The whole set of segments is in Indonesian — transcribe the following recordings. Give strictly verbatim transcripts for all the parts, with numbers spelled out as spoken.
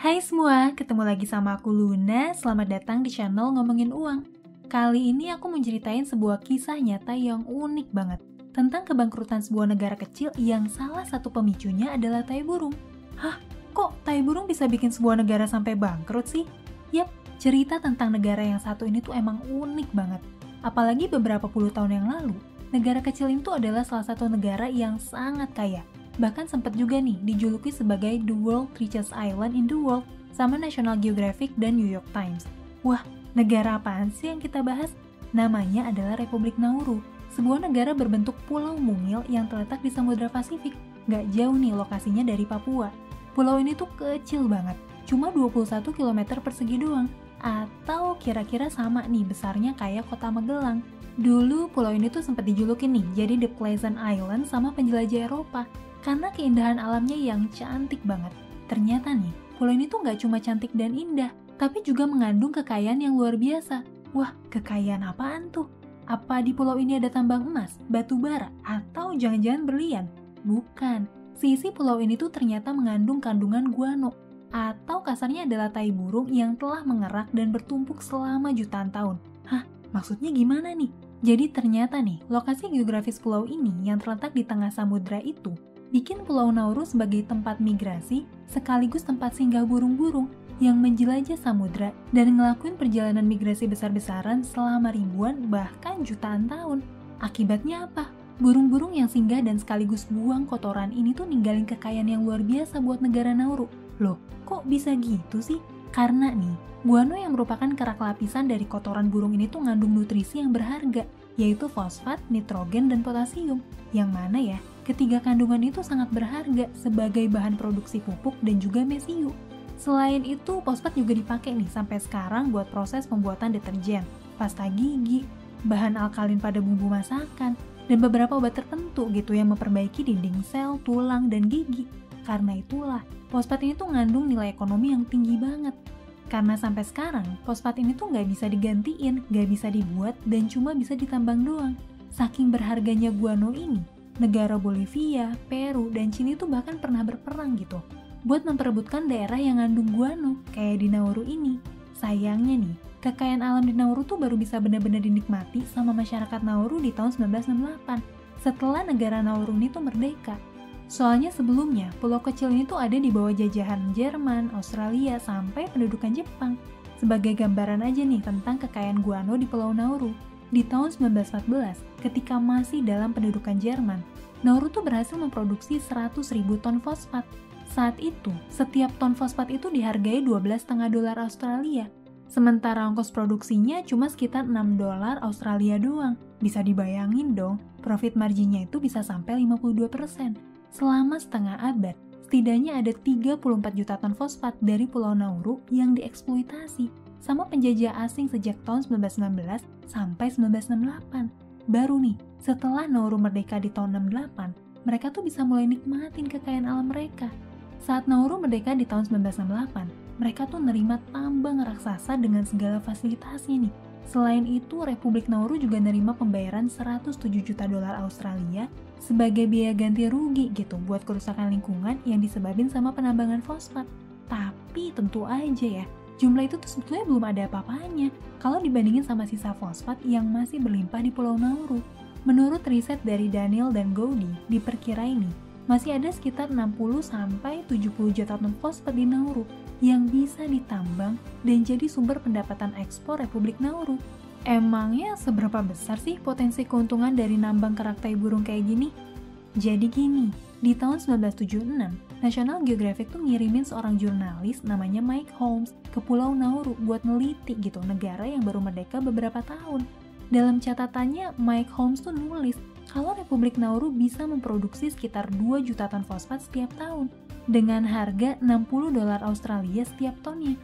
Hai semua, ketemu lagi sama aku Luna. Selamat datang di channel Ngomongin Uang. Kali ini aku mau ceritain sebuah kisah nyata yang unik banget tentang kebangkrutan sebuah negara kecil yang salah satu pemicunya adalah tai burung. Hah? Kok tai burung bisa bikin sebuah negara sampai bangkrut sih? Yap, cerita tentang negara yang satu ini tuh emang unik banget. Apalagi beberapa puluh tahun yang lalu, negara kecil itu adalah salah satu negara yang sangat kaya. Bahkan sempat juga nih dijuluki sebagai The World Richest Island in the World sama National Geographic dan New York Times. Wah, negara apaan sih yang kita bahas? Namanya adalah Republik Nauru, sebuah negara berbentuk pulau mungil yang terletak di Samudra Pasifik. Gak jauh nih lokasinya dari Papua. Pulau ini tuh kecil banget, cuma dua puluh satu kilometer persegi doang, atau kira-kira sama nih besarnya kayak kota Magelang. Dulu pulau ini tuh sempat dijuluki nih jadi The Pleasant Island sama penjelajah Eropa karena keindahan alamnya yang cantik banget. Ternyata nih, pulau ini tuh nggak cuma cantik dan indah, tapi juga mengandung kekayaan yang luar biasa. Wah, kekayaan apaan tuh? Apa di pulau ini ada tambang emas, batu bara, atau jangan-jangan berlian? Bukan, sisi pulau ini tuh ternyata mengandung kandungan guano, atau kasarnya adalah tai burung yang telah mengerak dan bertumpuk selama jutaan tahun. Hah, maksudnya gimana nih? Jadi ternyata nih, lokasi geografis pulau ini yang terletak di tengah samudra itu bikin Pulau Nauru sebagai tempat migrasi sekaligus tempat singgah burung-burung yang menjelajah samudra dan ngelakuin perjalanan migrasi besar-besaran selama ribuan bahkan jutaan tahun. Akibatnya apa? Burung-burung yang singgah dan sekaligus buang kotoran ini tuh ninggalin kekayaan yang luar biasa buat negara Nauru. Loh, kok bisa gitu sih? Karena nih, guano yang merupakan kerak lapisan dari kotoran burung ini tuh ngandung nutrisi yang berharga, yaitu fosfat, nitrogen, dan potasium. Yang mana ya? Ketiga kandungan itu sangat berharga sebagai bahan produksi pupuk dan juga mesiu. Selain itu, fosfat juga dipakai nih sampai sekarang buat proses pembuatan deterjen, pasta gigi, bahan alkalin pada bumbu masakan, dan beberapa obat tertentu gitu yang memperbaiki dinding sel, tulang, dan gigi. Karena itulah, fosfat ini tuh ngandung nilai ekonomi yang tinggi banget. Karena sampai sekarang, fosfat ini tuh nggak bisa digantiin, nggak bisa dibuat, dan cuma bisa ditambang doang. Saking berharganya guano ini, negara Bolivia, Peru, dan Chili itu bahkan pernah berperang gitu buat memperebutkan daerah yang ngandung guano kayak di Nauru ini. Sayangnya nih, kekayaan alam di Nauru tuh baru bisa benar-benar dinikmati sama masyarakat Nauru di tahun seribu sembilan ratus enam puluh delapan setelah negara Nauru ini tuh merdeka. Soalnya sebelumnya, pulau kecil ini tuh ada di bawah jajahan Jerman, Australia, sampai pendudukan Jepang. Sebagai gambaran aja nih tentang kekayaan guano di Pulau Nauru. Di tahun seribu sembilan ratus empat belas, ketika masih dalam pendudukan Jerman, Nauru tuh berhasil memproduksi seratus ribu ton fosfat. Saat itu, setiap ton fosfat itu dihargai dua belas koma lima dolar Australia. Sementara ongkos produksinya cuma sekitar enam dolar Australia doang. Bisa dibayangin dong, profit marginnya itu bisa sampai lima puluh dua persen. Selama setengah abad, setidaknya ada tiga puluh empat juta ton fosfat dari Pulau Nauru yang dieksploitasi sama penjajah asing sejak tahun seribu sembilan ratus enam belas sampai seribu sembilan ratus enam puluh delapan. Baru nih, setelah Nauru merdeka di tahun enam puluh delapan, mereka tuh bisa mulai nikmatin kekayaan alam mereka. Saat Nauru merdeka di tahun seribu sembilan ratus enam puluh delapan, mereka tuh nerima tambang raksasa dengan segala fasilitasnya nih. Selain itu, Republik Nauru juga nerima pembayaran seratus tujuh juta dolar Australia sebagai biaya ganti rugi gitu buat kerusakan lingkungan yang disebabin sama penambangan fosfat. Tapi tentu aja ya, jumlah itu tuh sebetulnya belum ada apa-apanya kalau dibandingin sama sisa fosfat yang masih berlimpah di Pulau Nauru. Menurut riset dari Daniel dan Goudie, diperkirain nih, masih ada sekitar enam puluh sampai tujuh puluh juta ton fosfat di Nauru yang bisa ditambang dan jadi sumber pendapatan ekspor Republik Nauru. Emangnya seberapa besar sih potensi keuntungan dari nambang kerak tai burung kayak gini? Jadi gini, di tahun seribu sembilan ratus tujuh puluh enam, National Geographic tuh ngirimin seorang jurnalis namanya Mike Holmes ke Pulau Nauru buat neliti gitu negara yang baru merdeka beberapa tahun. Dalam catatannya, Mike Holmes tuh nulis kalau Republik Nauru bisa memproduksi sekitar dua juta ton fosfat setiap tahun dengan harga enam puluh dolar Australia setiap tonnya.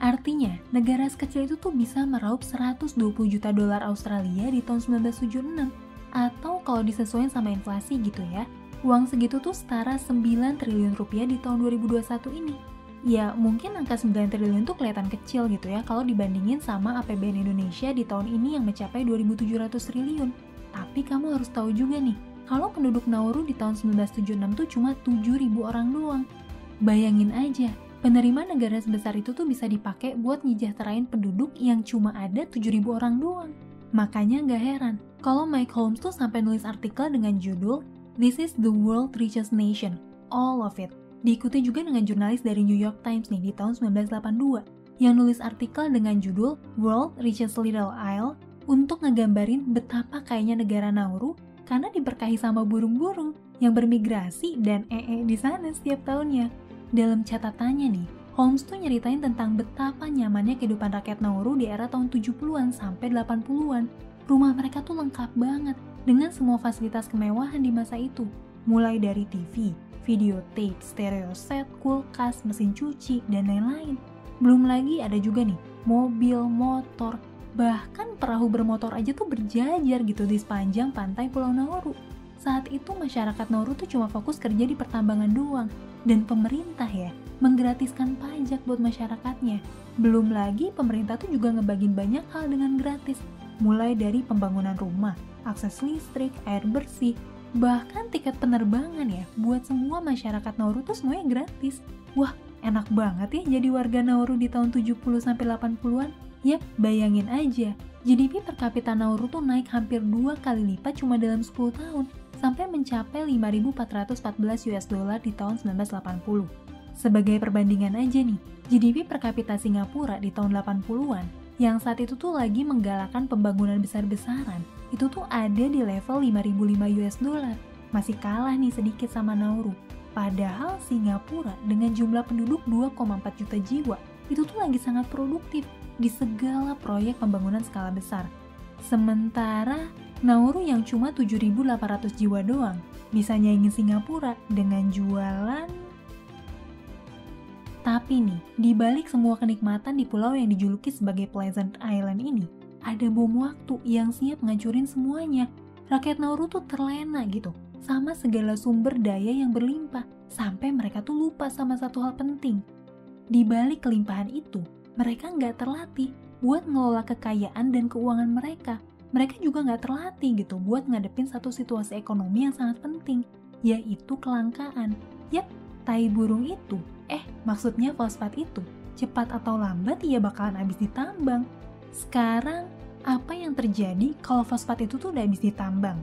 Artinya, negara sekecil itu tuh bisa meraup seratus dua puluh juta dolar Australia di tahun seribu sembilan ratus tujuh puluh enam, atau kalau disesuaikan sama inflasi gitu ya. Uang segitu tuh setara sembilan triliun rupiah di tahun dua ribu dua puluh satu ini. Ya, mungkin angka sembilan triliun tuh kelihatan kecil gitu ya kalau dibandingin sama A P B N Indonesia di tahun ini yang mencapai dua ribu tujuh ratus triliun. Tapi kamu harus tahu juga nih, kalau penduduk Nauru di tahun seribu sembilan ratus tujuh puluh enam tuh cuma tujuh ribu orang doang. Bayangin aja, penerimaan negara sebesar itu tuh bisa dipakai buat nyejahterain penduduk yang cuma ada tujuh ribu orang doang. Makanya nggak heran kalau Mike Holmes tuh sampai nulis artikel dengan judul This is the World's Richest Nation, All of It. Diikuti juga dengan jurnalis dari New York Times nih di tahun sembilan belas delapan puluh dua yang nulis artikel dengan judul World's Richest Little Isle untuk ngegambarin betapa kayanya negara Nauru karena diberkahi sama burung-burung yang bermigrasi dan ee di sana setiap tahunnya. Dalam catatannya nih, Holmes tuh nyeritain tentang betapa nyamannya kehidupan rakyat Nauru di era tahun tujuh puluhan sampai delapan puluhan. Rumah mereka tuh lengkap banget dengan semua fasilitas kemewahan di masa itu, mulai dari T V, videotape, stereo set, kulkas, mesin cuci, dan lain-lain. Belum lagi ada juga nih, mobil, motor, bahkan perahu bermotor aja tuh berjajar gitu di sepanjang pantai Pulau Nauru. Saat itu masyarakat Nauru tuh cuma fokus kerja di pertambangan doang, dan pemerintah ya menggratiskan pajak buat masyarakatnya. Belum lagi pemerintah tuh juga ngebagiin banyak hal dengan gratis, mulai dari pembangunan rumah, akses listrik, air bersih, bahkan tiket penerbangan ya buat semua masyarakat Nauru tuh semuanya gratis. Wah, enak banget ya jadi warga Nauru di tahun tujuh puluh sampai delapan puluhan. Yap, bayangin aja, G D P per kapita Nauru tuh naik hampir dua kali lipat cuma dalam sepuluh tahun, sampai mencapai lima ribu empat ratus empat belas US dollar di tahun sembilan belas delapan puluh. Sebagai perbandingan aja nih, G D P per kapita Singapura di tahun delapan puluhan, yang saat itu tuh lagi menggalakkan pembangunan besar-besaran, itu tuh ada di level lima ribu lima US dollar. Masih kalah nih sedikit sama Nauru. Padahal Singapura dengan jumlah penduduk dua koma empat juta jiwa, itu tuh lagi sangat produktif di segala proyek pembangunan skala besar. Sementara Nauru yang cuma tujuh ribu delapan ratus jiwa doang bisa nyaingin Singapura dengan jualan. Tapi nih, di balik semua kenikmatan di pulau yang dijuluki sebagai Pleasant Island ini, ada bom waktu yang siap ngancurin semuanya. Rakyat Nauru tuh terlena gitu sama segala sumber daya yang berlimpah, sampai mereka tuh lupa sama satu hal penting. Di balik kelimpahan itu, mereka nggak terlatih buat ngelola kekayaan dan keuangan mereka. Mereka juga nggak terlatih gitu buat ngadepin satu situasi ekonomi yang sangat penting, yaitu kelangkaan. Yap, tai burung itu, eh maksudnya fosfat itu, cepat atau lambat ya bakalan habis ditambang. Sekarang, apa yang terjadi kalau fosfat itu tuh udah habis ditambang?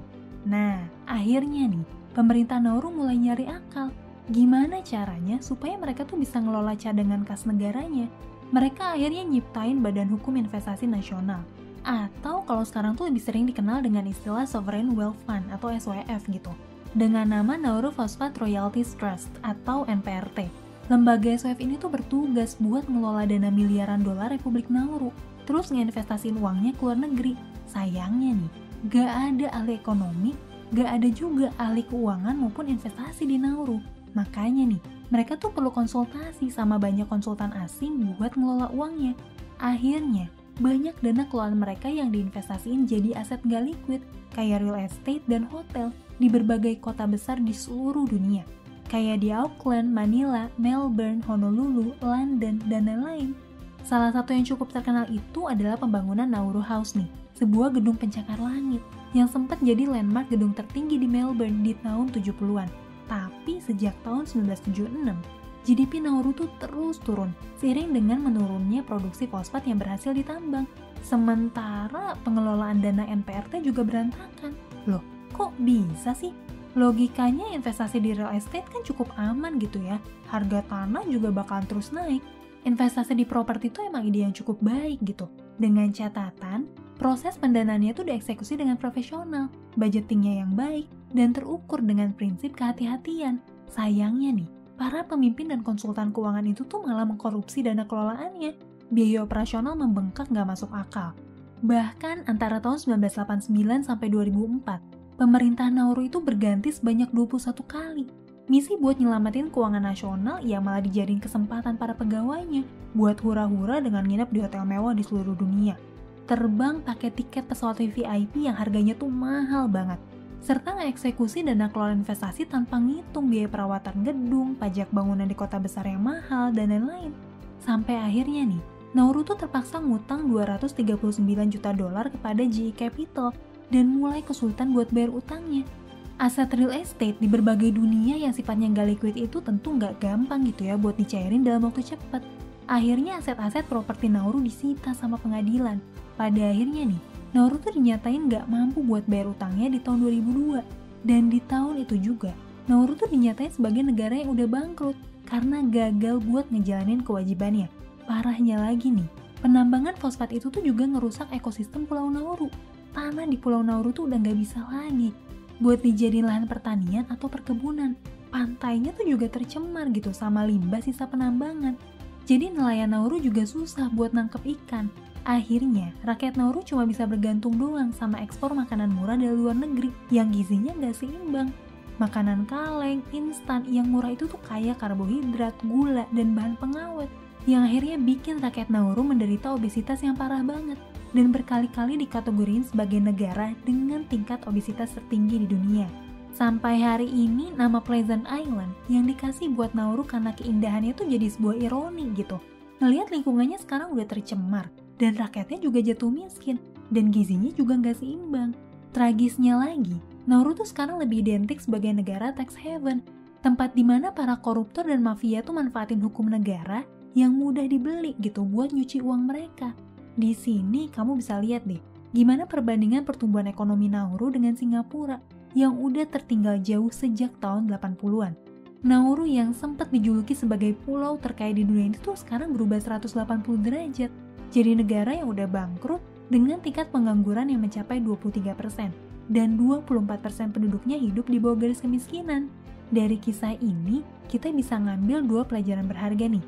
Nah, akhirnya nih, pemerintah Nauru mulai nyari akal. Gimana caranya supaya mereka tuh bisa ngelola cadangan kas negaranya? Mereka akhirnya nyiptain Badan Hukum Investasi Nasional, atau kalau sekarang tuh lebih sering dikenal dengan istilah Sovereign Wealth Fund atau S W F gitu, dengan nama Nauru Phosphate Royalty Trust atau N P R T. Lembaga S W F ini tuh bertugas buat ngelola dana miliaran dolar Republik Nauru, terus ngeinvestasiin uangnya ke luar negeri. Sayangnya nih, gak ada ahli ekonomi, gak ada juga ahli keuangan maupun investasi di Nauru. Makanya nih, mereka tuh perlu konsultasi sama banyak konsultan asing buat ngelola uangnya. Akhirnya, banyak dana keluaran mereka yang diinvestasiin jadi aset nggak liquid, kayak real estate dan hotel di berbagai kota besar di seluruh dunia. Kayak di Auckland, Manila, Melbourne, Honolulu, London, dan lain-lain. Salah satu yang cukup terkenal itu adalah pembangunan Nauru House nih, sebuah gedung pencakar langit yang sempat jadi landmark gedung tertinggi di Melbourne di tahun tujuh puluhan. Tapi sejak tahun sembilan belas tujuh puluh enam, G D P Nauru tuh terus turun seiring dengan menurunnya produksi fosfat yang berhasil ditambang. Sementara pengelolaan dana N P R T juga berantakan. Loh, kok bisa sih? Logikanya investasi di real estate kan cukup aman gitu ya. Harga tanah juga bakal terus naik. Investasi di properti itu emang ide yang cukup baik gitu. Dengan catatan, proses pendanaannya tuh dieksekusi dengan profesional, budgetingnya yang baik, dan terukur dengan prinsip kehati-hatian. Sayangnya nih, para pemimpin dan konsultan keuangan itu tuh malah mengkorupsi dana kelolaannya. Biaya operasional membengkak nggak masuk akal. Bahkan antara tahun sembilan belas delapan puluh sembilan sampai dua ribu empat, pemerintah Nauru itu berganti sebanyak dua puluh satu kali. Misi buat nyelamatin keuangan nasional ya malah dijadiin kesempatan para pegawainya buat hura-hura dengan nginep di hotel mewah di seluruh dunia. Terbang pakai tiket pesawat V I P yang harganya tuh mahal banget. Serta ngeksekusi dana kelola investasi tanpa ngitung biaya perawatan gedung, pajak bangunan di kota besar yang mahal, dan lain-lain. Sampai akhirnya nih, Nauru tuh terpaksa ngutang dua ratus tiga puluh sembilan juta dolar kepada G E Capital dan mulai kesulitan buat bayar utangnya. aset real estate di berbagai dunia yang sifatnya nggak liquid itu tentu nggak gampang gitu ya buat dicairin dalam waktu cepat. Akhirnya aset-aset properti Nauru disita sama pengadilan. Pada akhirnya nih, Nauru tuh dinyatain nggak mampu buat bayar utangnya di tahun dua ribu dua. Dan di tahun itu juga, Nauru tuh dinyatain sebagai negara yang udah bangkrut karena gagal buat ngejalanin kewajibannya. Parahnya lagi nih, penambangan fosfat itu tuh juga ngerusak ekosistem Pulau Nauru. Tanah di Pulau Nauru tuh udah nggak bisa lagi buat dijadiin lahan pertanian atau perkebunan. Pantainya tuh juga tercemar gitu sama limbah sisa penambangan. Jadi nelayan Nauru juga susah buat nangkep ikan. Akhirnya, rakyat Nauru cuma bisa bergantung doang sama ekspor makanan murah dari luar negeri yang gizinya nggak seimbang. Makanan kaleng, instan, yang murah itu tuh kaya karbohidrat, gula, dan bahan pengawet yang akhirnya bikin rakyat Nauru menderita obesitas yang parah banget dan berkali-kali dikategoriin sebagai negara dengan tingkat obesitas tertinggi di dunia. Sampai hari ini nama Pleasant Island yang dikasih buat Nauru karena keindahannya tuh jadi sebuah ironi gitu. Ngelihat lingkungannya sekarang udah tercemar dan rakyatnya juga jatuh miskin dan gizinya juga nggak seimbang. Tragisnya lagi, Nauru tuh sekarang lebih identik sebagai negara tax haven, tempat di mana para koruptor dan mafia tuh manfaatin hukum negara yang mudah dibeli gitu buat nyuci uang mereka. Di sini kamu bisa lihat deh, gimana perbandingan pertumbuhan ekonomi Nauru dengan Singapura yang udah tertinggal jauh sejak tahun delapan puluhan. Nauru yang sempat dijuluki sebagai pulau terkaya di dunia itu tuh sekarang berubah seratus delapan puluh derajat. Jadi negara yang udah bangkrut dengan tingkat pengangguran yang mencapai dua puluh tiga persen. Dan dua puluh empat persen penduduknya hidup di bawah garis kemiskinan. Dari kisah ini, kita bisa ngambil dua pelajaran berharga nih.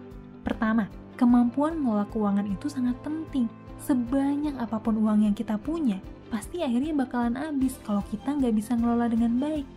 Pertama, kemampuan mengelola keuangan itu sangat penting. Sebanyak apapun uang yang kita punya, pasti akhirnya bakalan habis kalau kita nggak bisa ngelola dengan baik.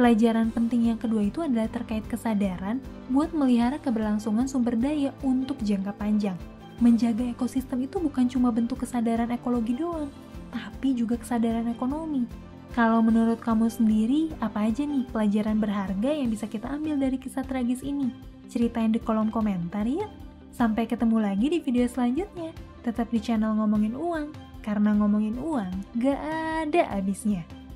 Pelajaran penting yang kedua itu adalah terkait kesadaran buat melihara keberlangsungan sumber daya untuk jangka panjang. Menjaga ekosistem itu bukan cuma bentuk kesadaran ekologi doang, tapi juga kesadaran ekonomi. Kalau menurut kamu sendiri, apa aja nih pelajaran berharga yang bisa kita ambil dari kisah tragis ini? Ceritain di kolom komentar ya. Sampai ketemu lagi di video selanjutnya. Tetap di channel Ngomongin Uang, karena ngomongin uang gak ada habisnya.